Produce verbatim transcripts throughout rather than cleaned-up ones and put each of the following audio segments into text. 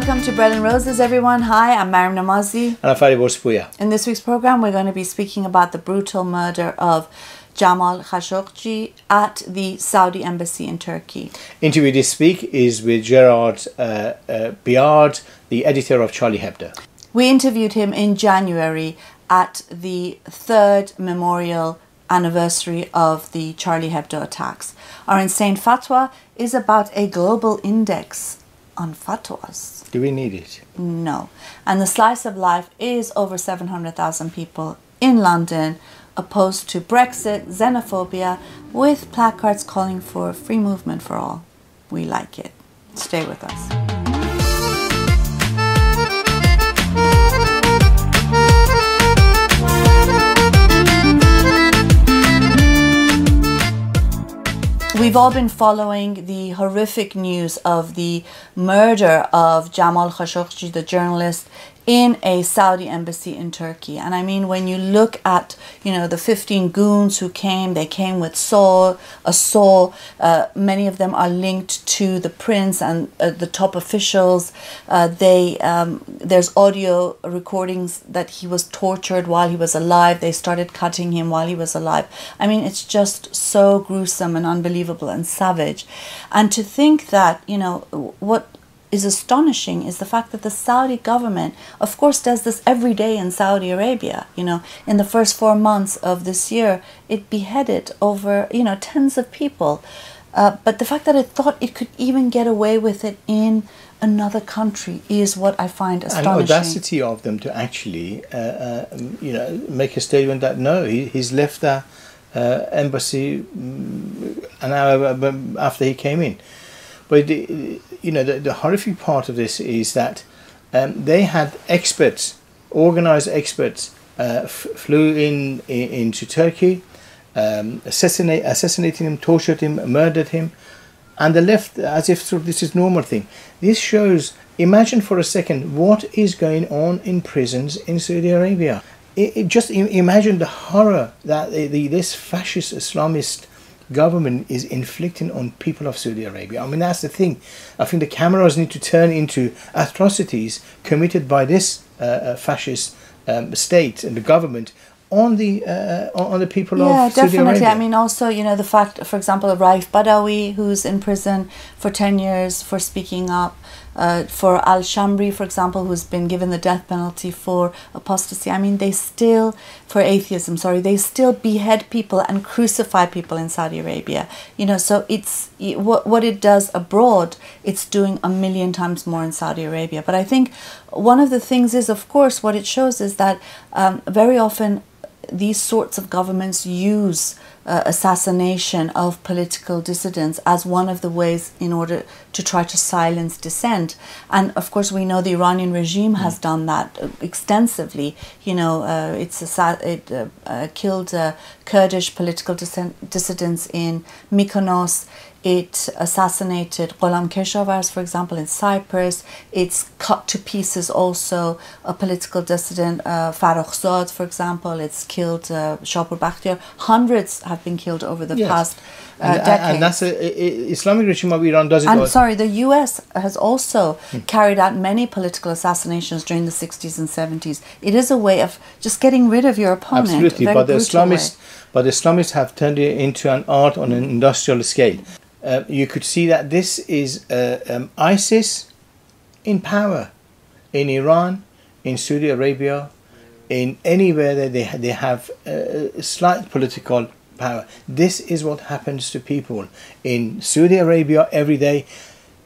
welcome to Bread and Roses, everyone. Hi, I'm Maryam Namazi. And I'm Fariborz Pooya. In this week's program, we're going to be speaking about the brutal murder of Jamal Khashoggi at the Saudi embassy in Turkey. Interview this week is with Gerard uh, uh, Biard, the editor of Charlie Hebdo. We interviewed him in January at the third memorial anniversary of the Charlie Hebdo attacks. Our insane fatwa is about a global index on fatwas. Do we need it? No. And the slice of life is over seven hundred thousand people in London opposed to Brexit, xenophobia, with placards calling for free movement for all. We like it. Stay with us. We've all been following the horrific news of the murder of Jamal Khashoggi, the journalist, in a Saudi embassy in Turkey. And I mean, when you look at, you know, the fifteen goons who came, they came with soul, a soul. Uh, many of them are linked to the prince and uh, the top officials. Uh, they um, there's audio recordings that he was tortured while he was alive. They started cutting him while he was alive. I mean, it's just so gruesome and unbelievable and savage. And to think that, you know, what is astonishing is the fact that the Saudi government, of course, does this every day in Saudi Arabia. You know, in the first four months of this year, it beheaded over, you know, tens of people. Uh, but the fact that it thought it could even get away with it in another country is what I find astonishing. And the audacity of them to actually, uh, uh, you know, make a statement that no, he, he's left the uh, embassy an hour after he came in. But, you know, the, the horrific part of this is that um, they had experts, organized experts, uh, f flew in, in into Turkey, um, assassinate, assassinated him, tortured him, murdered him, and they left as if sort of this is normal thing. This shows, imagine for a second, what is going on in prisons in Saudi Arabia. It, it just imagine the horror that the, the, this fascist Islamist government is inflicting on people of Saudi Arabia. I mean, that's the thing. I think the cameras need to turn into atrocities committed by this uh, fascist um, state and the government on the uh, on the people yeah, of Saudi Arabia. Yeah, definitely. I mean, also, you know, the fact, for example, of Raif Badawi, who's in prison for ten years for speaking up, uh, for Al-Shamri, for example, who's been given the death penalty for apostasy. I mean, they still, for atheism, sorry, they still behead people and crucify people in Saudi Arabia. You know, so it's, what, what it does abroad, it's doing a million times more in Saudi Arabia. But I think one of the things is, of course, what it shows is that um, very often, these sorts of governments use uh, assassination of political dissidents as one of the ways in order to try to silence dissent. And of course, we know the Iranian regime has done that extensively. You know, uh, it's a, it uh, uh, killed uh, Kurdish political dissent, dissidents in Mykonos. It assassinated Kalam Keshawars, for example, in Cyprus. It's cut to pieces also a political dissident, uh, Farrokhzad, for example. It's killed uh, Shapour Bakhtiar. Hundreds have been killed over the yes. past uh, and, decades. And that's the Islamic regime of Iran does it. I'm sorry, the U S has also hmm. carried out many political assassinations during the sixties and seventies. It is a way of just getting rid of your opponent. Absolutely, but the Islamists, but the Islamists have turned it into an art on an industrial scale. Uh, you could see that this is uh, um, ISIS in power in Iran, in Saudi Arabia, in anywhere that they, ha they have uh, slight political power. This is what happens to people in Saudi Arabia every day.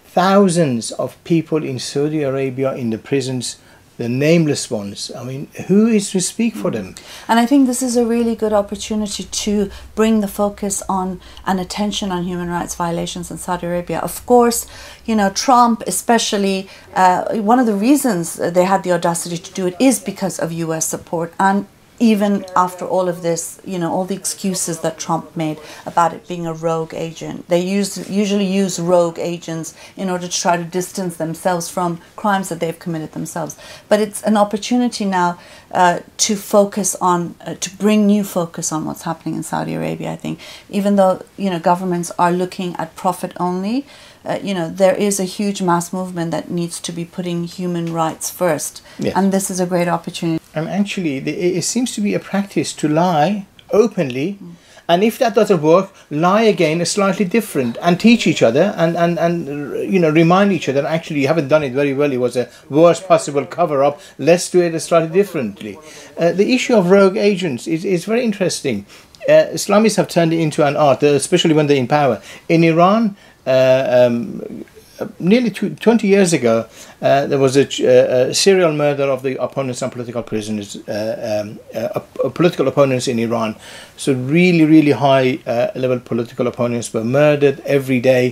Thousands of people in Saudi Arabia in the prisons, the nameless ones. I mean, who is to speak for them? And I think this is a really good opportunity to bring the focus on and attention on human rights violations in Saudi Arabia. Of course, you know, Trump especially, uh, one of the reasons they had the audacity to do it is because of U S support and even after all of this, you know, all the excuses that Trump made about it being a rogue agent. They use, usually use rogue agents in order to try to distance themselves from crimes that they've committed themselves. But it's an opportunity now uh, to focus on, uh, to bring new focus on what's happening in Saudi Arabia, I think. Even though, you know, governments are looking at profit only, Uh, you know, there is a huge mass movement that needs to be putting human rights first. Yes. And this is a great opportunity. And actually, it seems to be a practice to lie openly. Mm. And if that doesn't work, lie again is slightly different and teach each other and, and, and, you know, remind each other, actually, you haven't done it very well. It was a worst possible cover-up. Let's do it slightly differently. Uh, the issue of rogue agents is, is very interesting. Uh, Islamists have turned it into an art, especially when they're in power. In Iran, Uh, um, nearly twenty years ago, uh, there was a, uh, a serial murder of the opponents and political prisoners, uh, um, uh, uh, political opponents in Iran. So really, really high uh, level political opponents were murdered every day.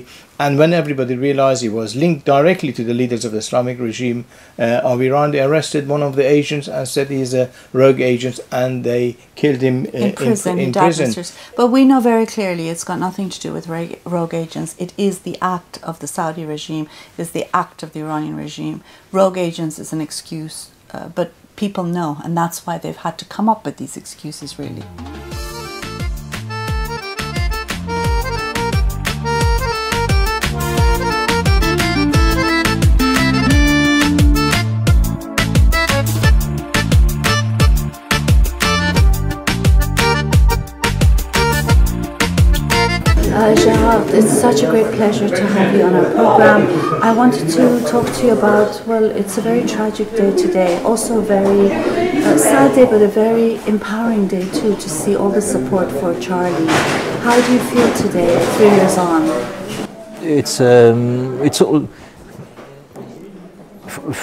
And when everybody realized he was linked directly to the leaders of the Islamic regime uh, of Iran, they arrested one of the agents and said he's a rogue agent, and they killed him uh, in prison. In, in prison. But we know very clearly it's got nothing to do with rogue agents. It is the act of the Saudi regime. It is the act of the Iranian regime. Rogue agents is an excuse, uh, but people know, and that's why they've had to come up with these excuses, really. Gerard, it's such a great pleasure to have you on our program. I wanted to talk to you about, well, it's a very tragic day today, also a very uh, sad day, but a very empowering day too, to see all the support for Charlie. How do you feel today, three years on? It's, um, it's all,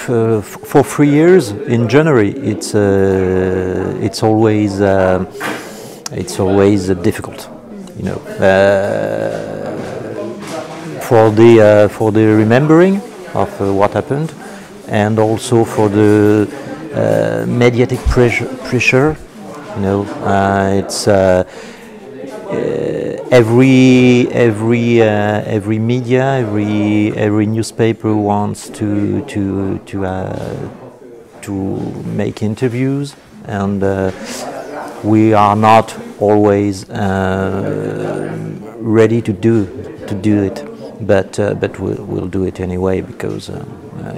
for, for three years in January, it's, uh, it's always, uh, it's always uh, difficult. You know, uh, for the uh, for the remembering of uh, what happened, and also for the uh, mediatic pressure. Pressure, you know, uh, it's uh, uh, every every uh, every media, every every newspaper wants to to to uh, to make interviews, and uh, we are not always uh, ready to do to do it, but uh, but we'll, we'll do it anyway because uh,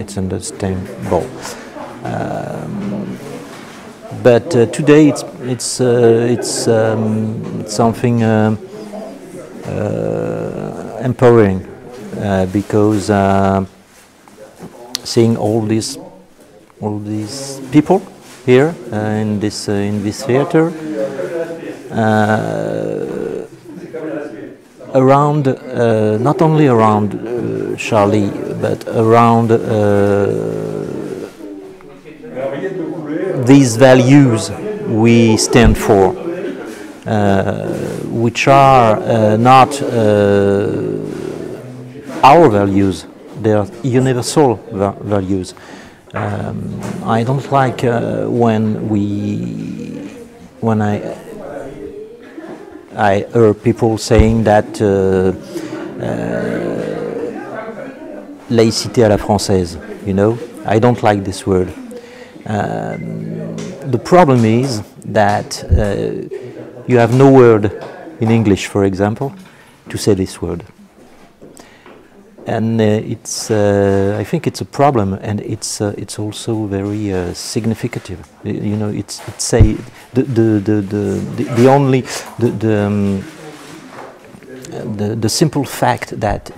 it's understandable. Um, but uh, today it's it's uh, it's um, something uh, uh, empowering uh, because uh, seeing all these all these people here uh, in this uh, in this theater. Uh, around, uh, not only around uh, Charlie, but around uh, these values we stand for, uh, which are uh, not uh, our values, they are universal va values. Um, I don't like uh, when we, when I I heard people saying that uh, uh, laïcité à la française, you know, I don't like this word. Um, the problem is that uh, you have no word in English, for example, to say this word. And uh, it's, uh, I think it's a problem, and it's, uh, it's also very uh, significative. You know, it's, it's a, the, the, the, the, the only, the, the, um, the, the simple fact that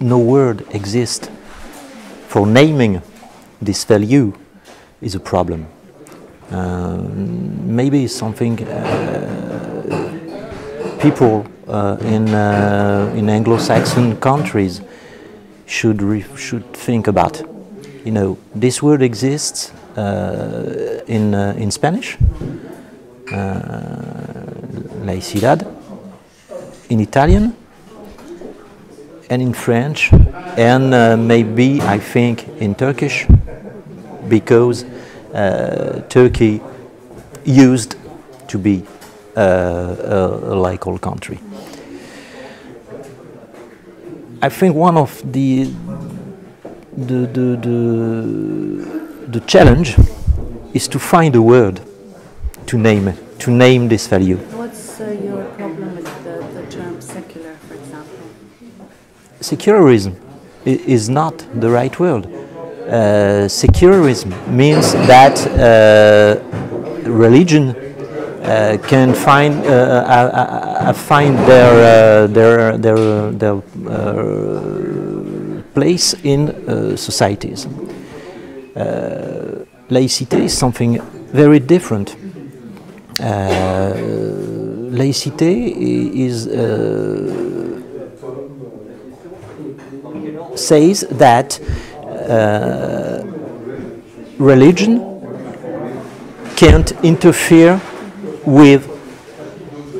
no word exists for naming this value is a problem. Uh, maybe something uh, people Uh, in uh, in Anglo-Saxon countries should re should think about. You know, this word exists uh, in uh, in Spanish, uh, laicidad, in Italian, and in French, and uh, maybe I think in Turkish, because uh, Turkey used to be uh, a like-all country. I think one of the the, the, the the challenge is to find a word to name to name this value. What's uh, your problem with the, the term secular, for example? Secularism is not the right word. Uh, secularism means that uh, religion Uh, can find uh, uh, uh, find their uh, their their their uh, place in uh, societies. Uh, laïcité is something very different. Uh, laïcité is uh, says that uh, religion can't interfere with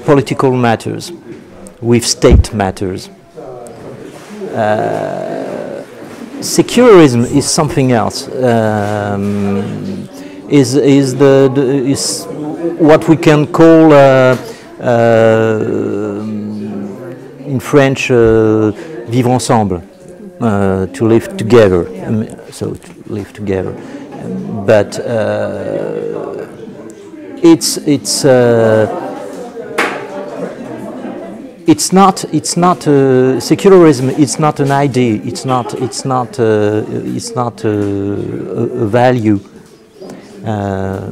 political matters, with state matters. Uh, secularism is something else. Um, is is the, the is what we can call uh, uh, in French uh, "vivre ensemble," uh, to live together. Um, so to live together, um, but. Uh, It's it's uh, it's not it's not uh, secularism. It's not an idea. It's not it's not uh, it's not uh, a value. Uh,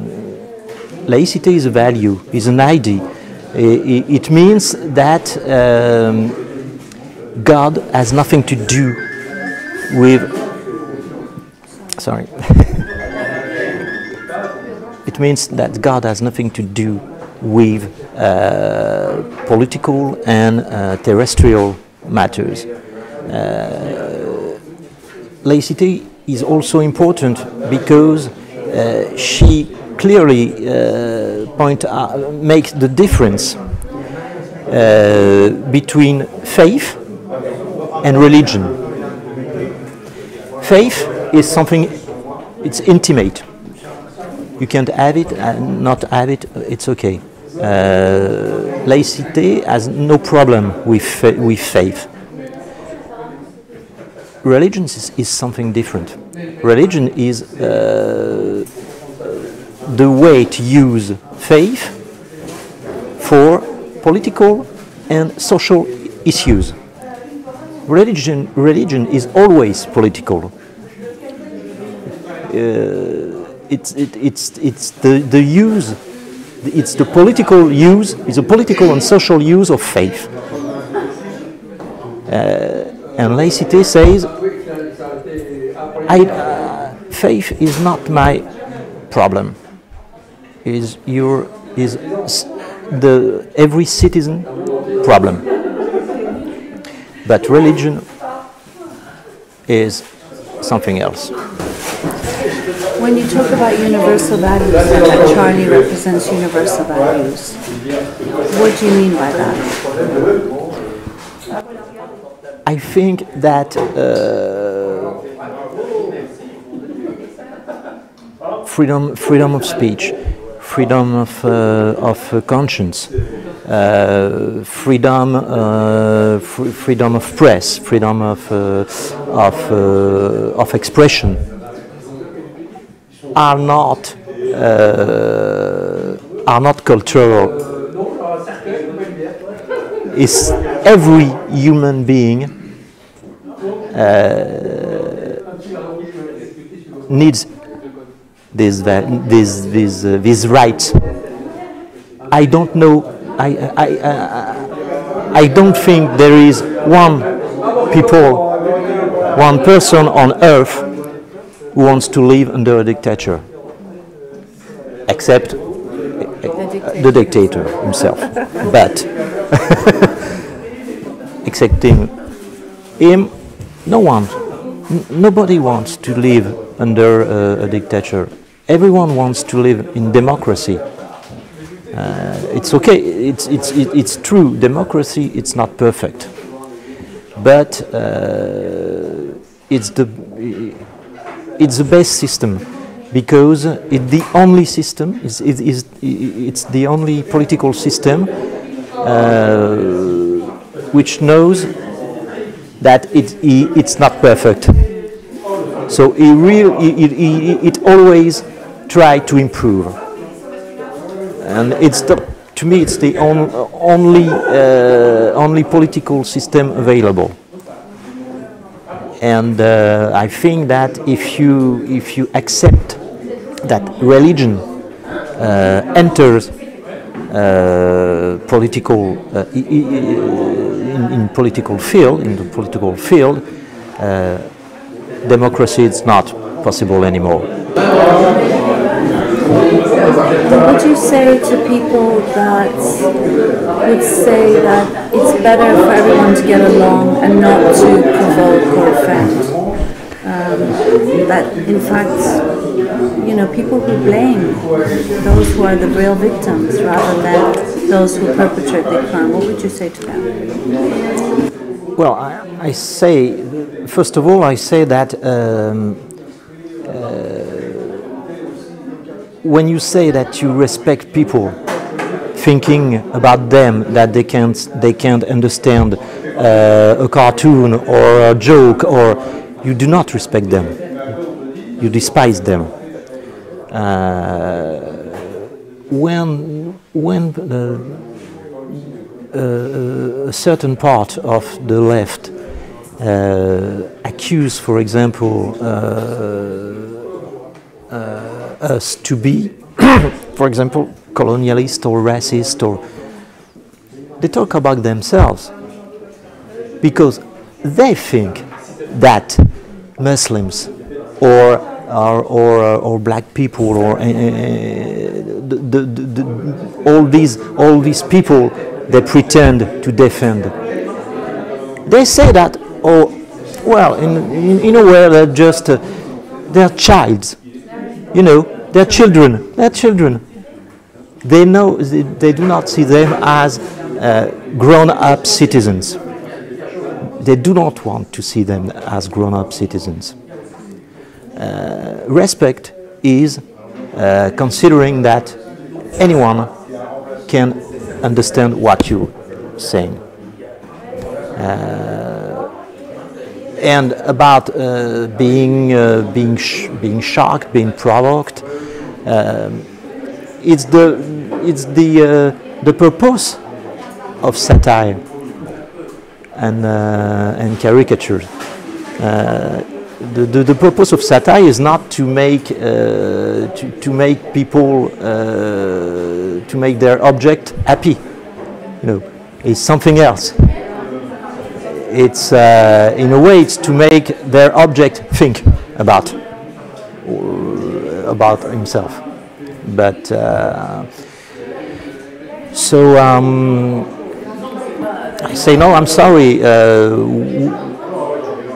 laïcité is a value. Is an idea. It, it means that um, God has nothing to do with. Sorry. It means that God has nothing to do with uh, political and uh, terrestrial matters. Uh, laïcité is also important because uh, she clearly uh, point out, makes the difference uh, between faith and religion. Faith is something, it's intimate. You can't have it and not have it, it's okay. Uh, laïcité has no problem with, uh, with faith. Religion is, is something different. Religion is uh, the way to use faith for political and social issues. Religion, religion is always political. Uh, It's it, it's it's the the use, it's the political use, it's a political and social use of faith. Uh, and laïcité says, I, uh, faith is not my problem. Is your is the every citizen problem. But religion is something else. When you talk about universal values, that Charlie represents universal values, what do you mean by that? I think that uh, freedom, freedom of speech, freedom of, uh, of uh, conscience, uh, freedom, uh, fr freedom of press, freedom of, uh, of, uh, of expression, are not uh, are not cultural. It's every human being uh, needs this this this uh, this right. I don't know. I I uh, I don't think there is one people, one person on earth who wants to live under a dictature, except the dictator, the dictator himself. But except him, him, no one, N nobody wants to live under uh, a dictature. Everyone wants to live in democracy. Uh, it's okay. It's it's it's true. Democracy. It's not perfect, but uh, it's the. It's the best system. because it's the only system, it's, it's, it's the only political system uh, which knows that it, it's not perfect. So it, real, it, it, it always tries to improve. And it's the, to me it's the on, only, uh, only political system available. And uh, I think that if you, if you accept that religion uh, enters uh, political, uh, in, in political field, in the political field, uh, democracy is not possible anymore. What would you say to people that would say that it's better for everyone to get along and not to provoke or offend? Um, that in fact, you know, people who blame those who are the real victims rather than those who perpetrate the crime, what would you say to them? Well, I, I say, first of all, I say that um, uh, when you say that you respect people, thinking about them that they can't, they can't understand uh, a cartoon or a joke, or you do not respect them, you despise them. Uh, when when uh, a certain part of the left uh, accuse, for example, uh, uh, us to be, for example, colonialist or racist, or they talk about themselves because they think that Muslims or or or, or black people or uh, the, the, the, all these all these people they pretend to defend. They say that, oh well, in in, in a way they're just uh, they're childs. You know, they're children, they're children. They know, they, they do not see them as uh, grown-up citizens. They do not want to see them as grown-up citizens. Uh, respect is uh, considering that anyone can understand what you're saying. Uh, And about uh, being uh, being sh being shocked, being provoked, um, it's the it's the uh, the purpose of satire and uh, and caricature. Uh, the, the the purpose of satire is not to make uh, to to make people uh, to make their object happy. You know, it's something else. It's uh, in a way, it's to make their object think about about himself. But uh, so um, I say no. I'm sorry. Uh,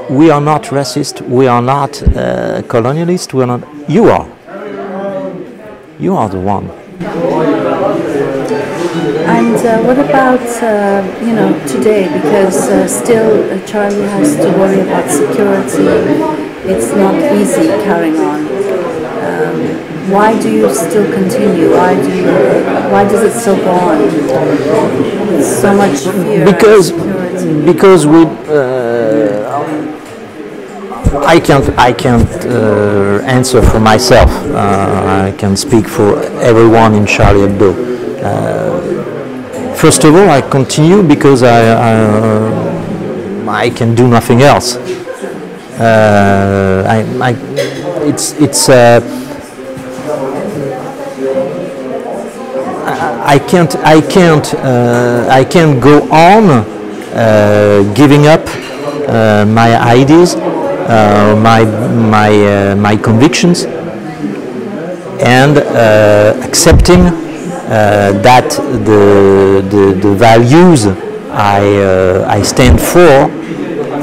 we are not racist. We are not uh, colonialist. We are not. You are. You are the one. And uh, what about, uh, you know, today, because uh, still uh, Charlie has to worry about security, it's not easy carrying on. Um, why do you still continue? Why do you, why does it still go on? So much fear. Because, because we, uh, I can't, I can't uh, answer for myself. Uh, I can speak for everyone in Charlie Hebdo. Uh, first of all, I continue because I, I, uh, I can do nothing else. Uh, I, I, it's, it's, uh, I, I can't, I can't, uh, I can't go on uh, giving up uh, my ideas, uh, my, my, uh, my convictions, and uh, accepting. Uh, that the, the, the values I, uh, I stand for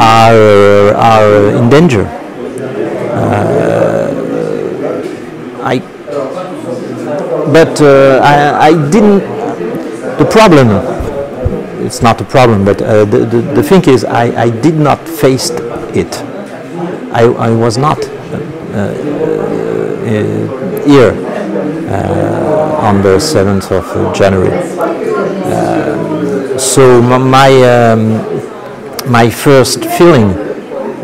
are, are in danger. Uh, I, but uh, I, I didn't, the problem, it's not a problem, but uh, the, the, the thing is I, I did not face it. I, I was not uh, uh, year uh, on the seventh of January. Uh, so my um, my first feeling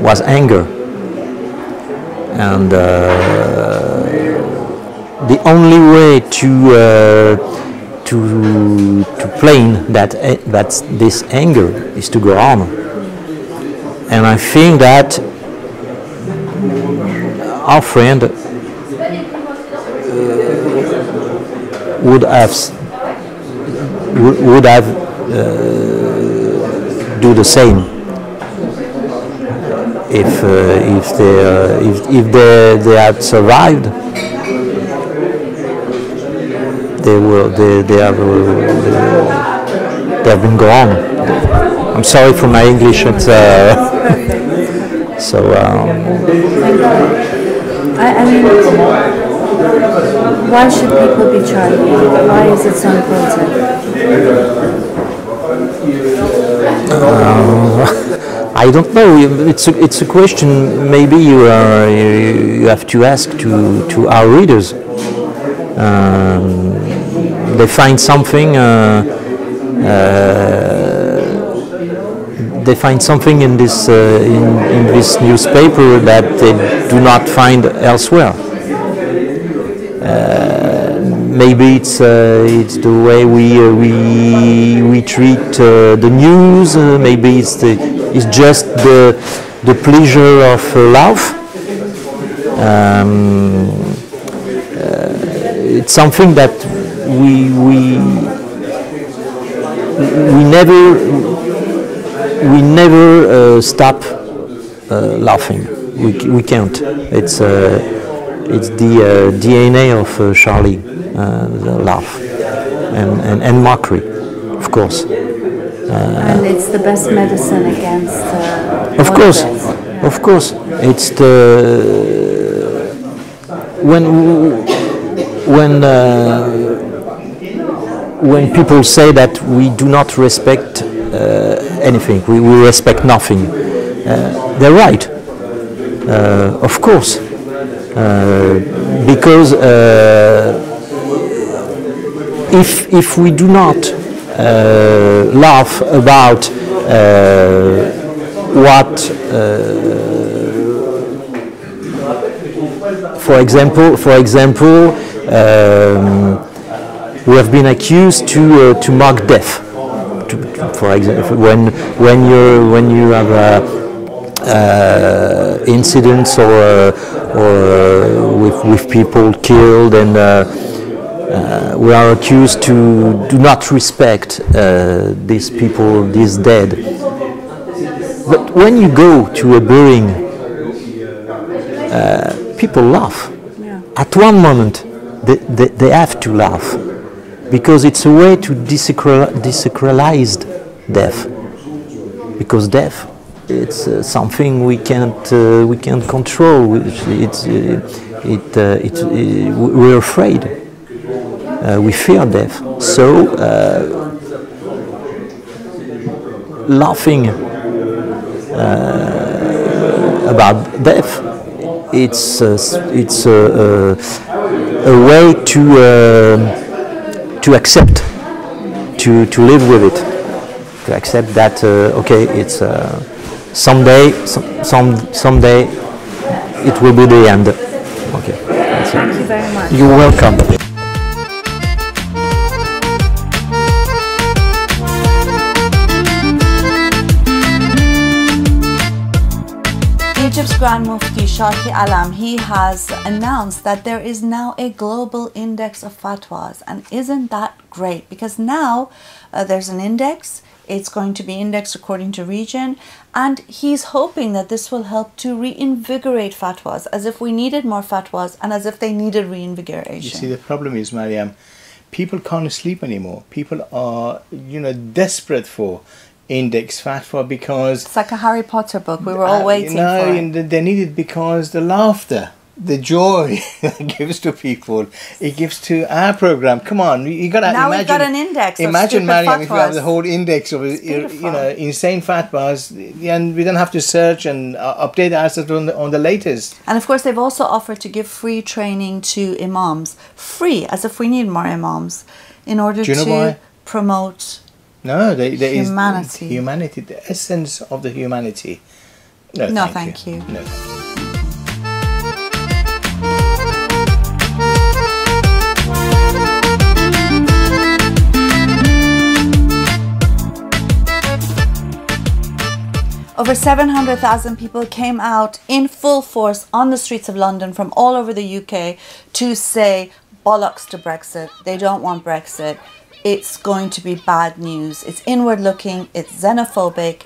was anger, and uh, the only way to uh, to to plain that that this anger is to go on. And I think that our friend uh, would have would have uh, do the same if uh, if they uh, if if they they had survived. They will they they have uh, they have been gone. I'm sorry for my English. It's, uh, so um, I, I mean, why should people be charged? Why is it so important? Uh, I don't know. It's a, it's a question. Maybe you are you, you have to ask to to our readers. Um, they find something. Uh, uh, They find something in this uh, in, in this newspaper that they do not find elsewhere. Uh, maybe it's uh, it's the way we uh, we we treat uh, the news. Uh, maybe it's the, it's just the the pleasure of uh, life. Um, uh, it's something that we we we never. We never uh, stop uh, laughing. We we can't. It's uh, it's the uh, D N A of uh, Charlie, uh, the laugh and, and and mockery, of course. Uh, and it's the best medicine against. Uh, of course, yeah. of course, it's the when when uh, when people say that we do not respect. Uh, anything. We, we respect nothing. Uh, they're right. Uh, of course. Uh, because uh, if, if we do not uh, laugh about uh, what, uh, for example, for example, um, we have been accused to, uh, to mock death. For example, when when you when you have uh, uh, incidents or uh, or uh, with with people killed, and uh, uh, we are accused to do not respect uh, these people, these dead. But when you go to a burying, uh, people laugh. Yeah. At one moment, they, they they have to laugh. Because it's a way to desacralize death. Because death, it's uh, something we can't uh, we can't control. It's uh, it, uh, it, it we're afraid. Uh, we fear death. So uh, laughing uh, about death, it's uh, it's uh, uh, a way to. Uh, To accept, to to live with it, to accept that uh, okay, it's uh, someday, some some someday, it will be the end. Okay, that's it. Thank you very much. You're welcome. Egypt's Grand Mufti Shahi Alam, he has announced that there is now a global index of fatwas, and isn't that great? Because now uh, there's an index, it's going to be indexed according to region, and he's hoping that this will help to reinvigorate fatwas, as if we needed more fatwas and as if they needed reinvigoration. You see, the problem is, Maryam, people can't sleep anymore. People are, you know, desperate for index fatwa because it's like a Harry Potter book. We were all waiting uh, no, for it. No, they need it because the laughter the joy it gives to people, it gives to our program. Come on, you gotta now imagine. Now we've got an index. Imagine, Maryam, if we have the whole index of you know insane fatwas, and we don't have to search and uh, update ourselves on the, on the latest. And of course, they've also offered to give free training to imams, free, as if we need more imams, in order you know to why? promote no, there, there humanity. Is humanity, the essence of the humanity. No, no thank, thank you. you. No. Over seven hundred thousand people came out in full force on the streets of London from all over the U K to say bollocks to Brexit. They don't want Brexit. It's going to be bad news. It's inward looking. It's xenophobic.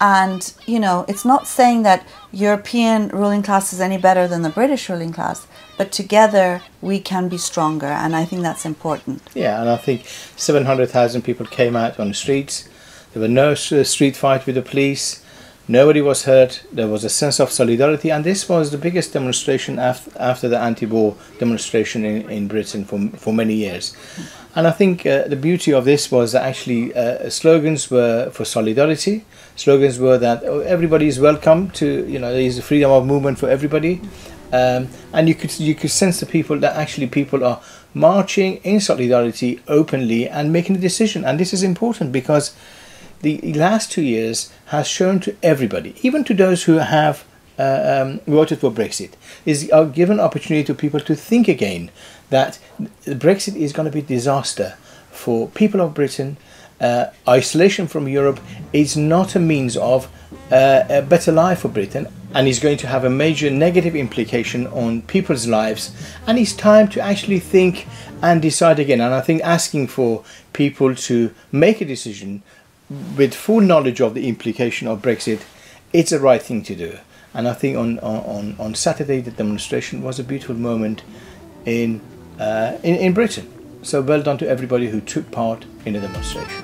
And, you know, it's not saying that European ruling class is any better than the British ruling class, but together we can be stronger. And I think that's important. Yeah, and I think seven hundred thousand people came out on the streets. There were no street fights with the police. Nobody was hurt. There was a sense of solidarity, and this was the biggest demonstration after, after the anti-war demonstration in, in Britain for, for many years. And I think uh, the beauty of this was that actually uh, slogans were for solidarity. Slogans were that oh, everybody is welcome to, you know, there is freedom of movement for everybody. Um, and you could, you could sense the people that actually people are marching in solidarity openly and making a decision. And this is important because the last two years has shown to everybody, even to those who have uh, um, voted for Brexit, is a given opportunity to people to think again that Brexit is going to be a disaster for people of Britain. Uh, isolation from Europe is not a means of uh, a better life for Britain, and is going to have a major negative implication on people's lives. And it's time to actually think and decide again. And I think asking for people to make a decision with full knowledge of the implication of Brexit, it's the right thing to do. And I think on on, on Saturday the demonstration was a beautiful moment in, uh, in in Britain. So well done to everybody who took part in the demonstration.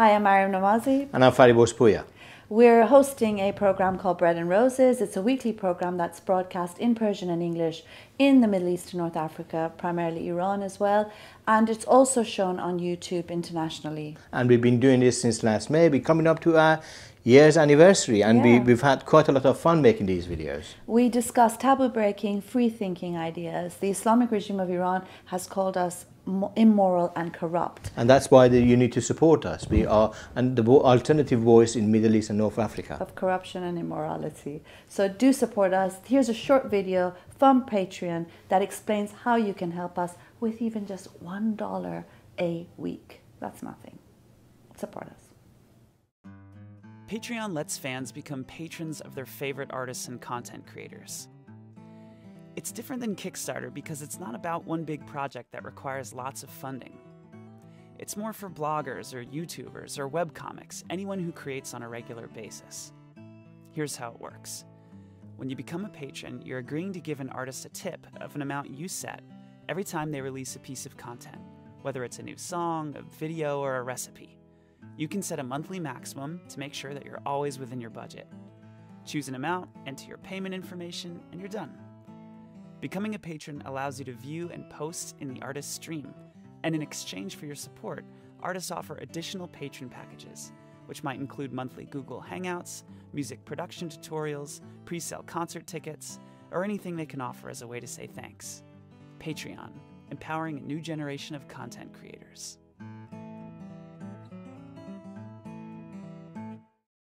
Hi, I'm Maryam Namazi. And I'm Fariborz Pooya. We're hosting a program called Bread and Roses. It's a weekly program that's broadcast in Persian and English in the Middle East and North Africa, primarily Iran as well. And it's also shown on YouTube internationally. And we've been doing this since last May. We're coming up to our year's anniversary, and yeah. we, we've had quite a lot of fun making these videos. We discuss taboo-breaking, free-thinking ideas. The Islamic regime of Iran has called us immoral and corrupt, and that's why the, you need to support us. We are and the alternative voice in Middle East and North Africa of corruption and immorality. So do support us. Here's a short video from Patreon that explains how you can help us with even just one dollar a week. That's nothing. Support us. Patreon lets fans become patrons of their favorite artists and content creators. It's different than Kickstarter because it's not about one big project that requires lots of funding. It's more for bloggers or YouTubers or webcomics, anyone who creates on a regular basis. Here's how it works. When you become a patron, you're agreeing to give an artist a tip of an amount you set every time they release a piece of content, whether it's a new song, a video, or a recipe. You can set a monthly maximum to make sure that you're always within your budget. Choose an amount, enter your payment information, and you're done. Becoming a patron allows you to view and post in the artist's stream, and in exchange for your support, artists offer additional patron packages, which might include monthly Google Hangouts, music production tutorials, pre-sale concert tickets, or anything they can offer as a way to say thanks. Patreon, empowering a new generation of content creators.